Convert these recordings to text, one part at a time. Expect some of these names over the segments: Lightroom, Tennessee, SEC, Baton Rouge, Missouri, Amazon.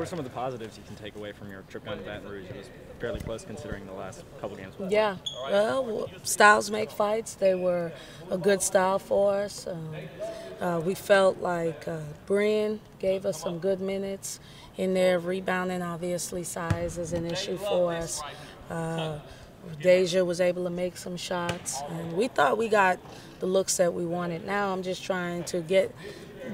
What are some of the positives you can take away from your trip down to Baton Rouge? It was fairly close considering the last couple games. Yeah, well, styles make fights. They were a good style for us. We felt like Brian gave us some good minutes in there. Rebounding, obviously, size is an issue for us. Deja was able to make some shots, and we thought we got the looks that we wanted. Now I'm just trying to get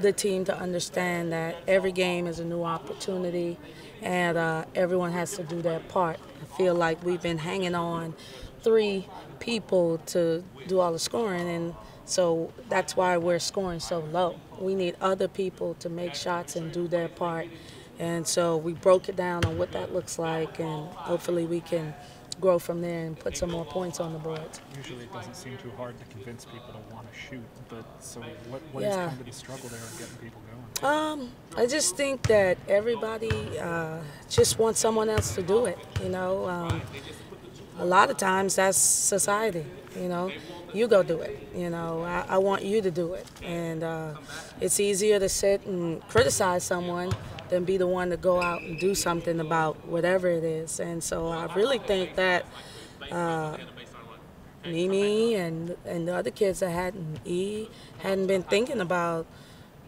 the team to understand that every game is a new opportunity, and everyone has to do their part. I feel like we've been hanging on three people to do all the scoring, and so that's why we're scoring so low. We need other people to make shots and do their part, and so we broke it down on what that looks like, and hopefully we can grow from there and put some more points on the board. Usually it doesn't seem too hard to convince people to want to shoot, but so what is kind of the struggle there of getting people going? I just think that everybody just wants someone else to do it, you know. A lot of times that's society, you know. You go do it, you know. I want you to do it. And it's easier to sit and criticize someone than be the one to go out and do something about whatever it is. And so I really think that Mimi and the other kids that hadn't been thinking about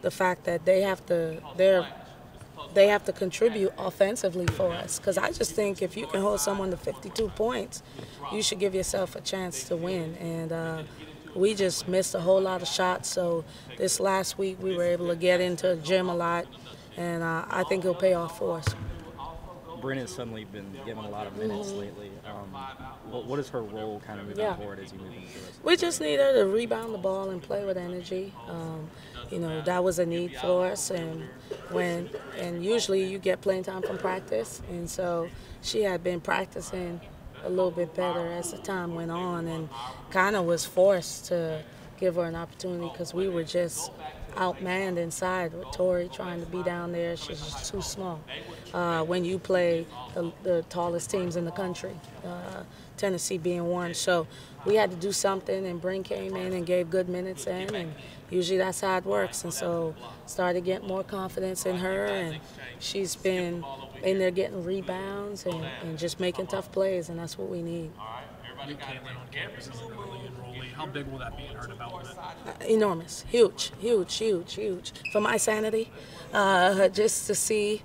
the fact that they have to contribute offensively for us, because I just think if you can hold someone to 52 points, you should give yourself a chance to win. And we just missed a whole lot of shots, so this last week we were able to get into the gym a lot, and I think it'll pay off for us. Brynn has suddenly been given a lot of minutes lately. What is her role kind of moving forward as you move into this? We just need her to rebound the ball and play with energy. You know, that was a need for us, and usually you get playing time from practice, and so she had been practicing a little bit better as the time went on, and kind of was forced to give her an opportunity because we were just outmanned inside with Tori trying to be down there. She's just too small. When you play the tallest teams in the country, Tennessee being one. So we had to do something, and Brynn came in and gave good minutes in, and usually that's how it works. And so started getting more confidence in her, and she's been in there getting rebounds and just making tough plays, and that's what we need. You came in on campus as an early enrollee. How big will that be in her development? Enormous. Huge, huge, huge, huge. For my sanity, just to see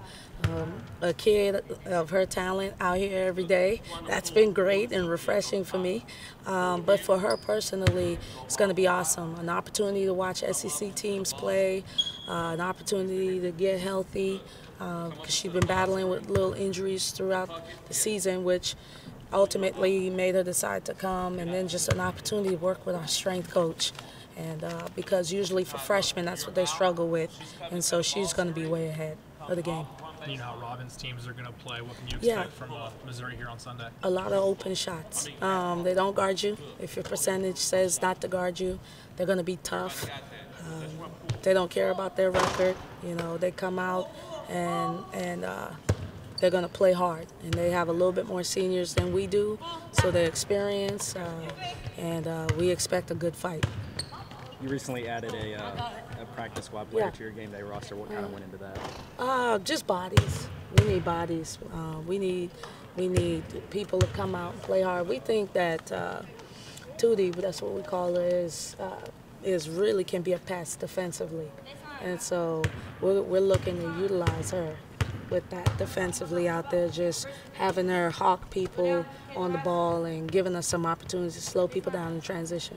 a kid of her talent out here every day, that's been great and refreshing for me. But for her personally, it's going to be awesome. An opportunity to watch SEC teams play, an opportunity to get healthy, because she's been battling with little injuries throughout the season, which ultimately made her decide to come, and then just an opportunity to work with our strength coach. And because usually for freshmen, that's what they struggle with, and so she's going to be way ahead of the game. You know how Robin's teams are going to play. What can you expect from Missouri here on Sunday? A lot of open shots. They don't guard you. If your percentage says not to guard you, they're going to be tough. They don't care about their record. You know, they come out and they're going to play hard, and they have a little bit more seniors than we do, so they're experienced, and we expect a good fight. You recently added a practice squad player to your game day roster. What kind of went into that? Just bodies. We need bodies. We need people to come out and play hard. We think that Tootie, that's what we call her, is really can be a pest defensively, and so we're looking to utilize her with that defensively out there, just having her hawk people on the ball and giving us some opportunities to slow people down in transition.